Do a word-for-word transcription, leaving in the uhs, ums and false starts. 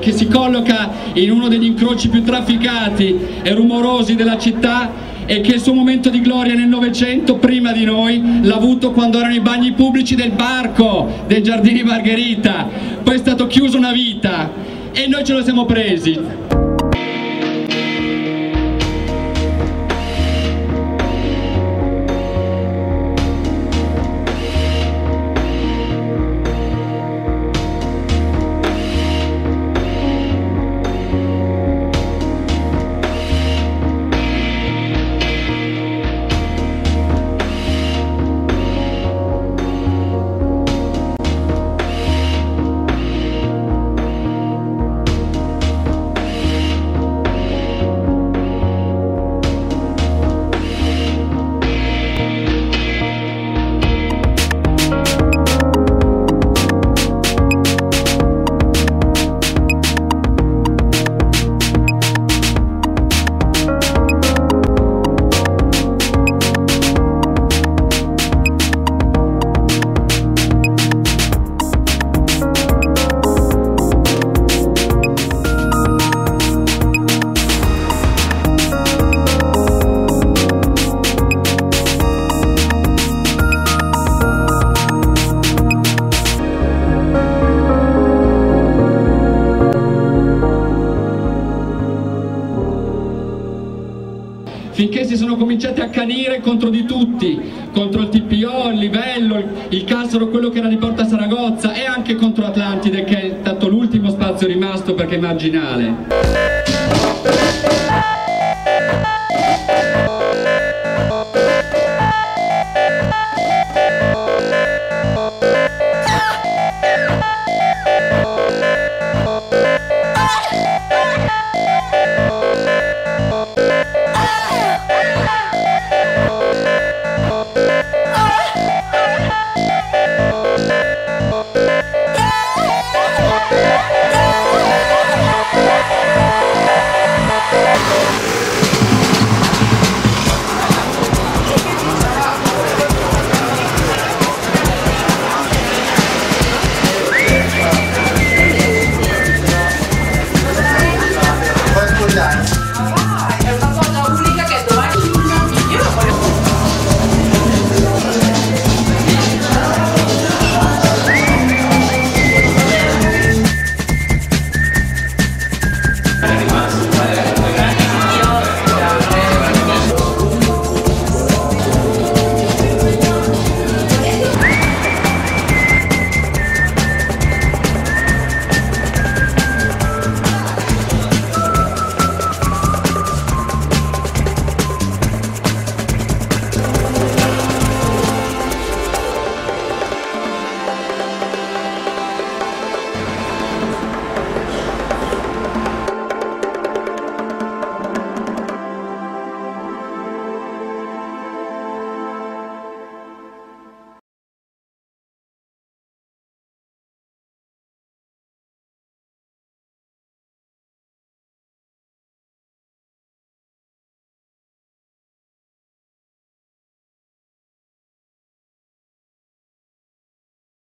Che si colloca in uno degli incroci più trafficati e rumorosi della città e che il suo momento di gloria nel Novecento, prima di noi, l'ha avuto quando erano i bagni pubblici del Barco, dei Giardini Margherita. Poi è stato chiuso una vita e noi ce lo siamo presi. Finché si sono cominciati a accanire contro di tutti, contro il T P O, il livello, il Cassero, quello che era di Porta Saragozza, e anche contro Atlantide, che è stato l'ultimo spazio rimasto perché marginale.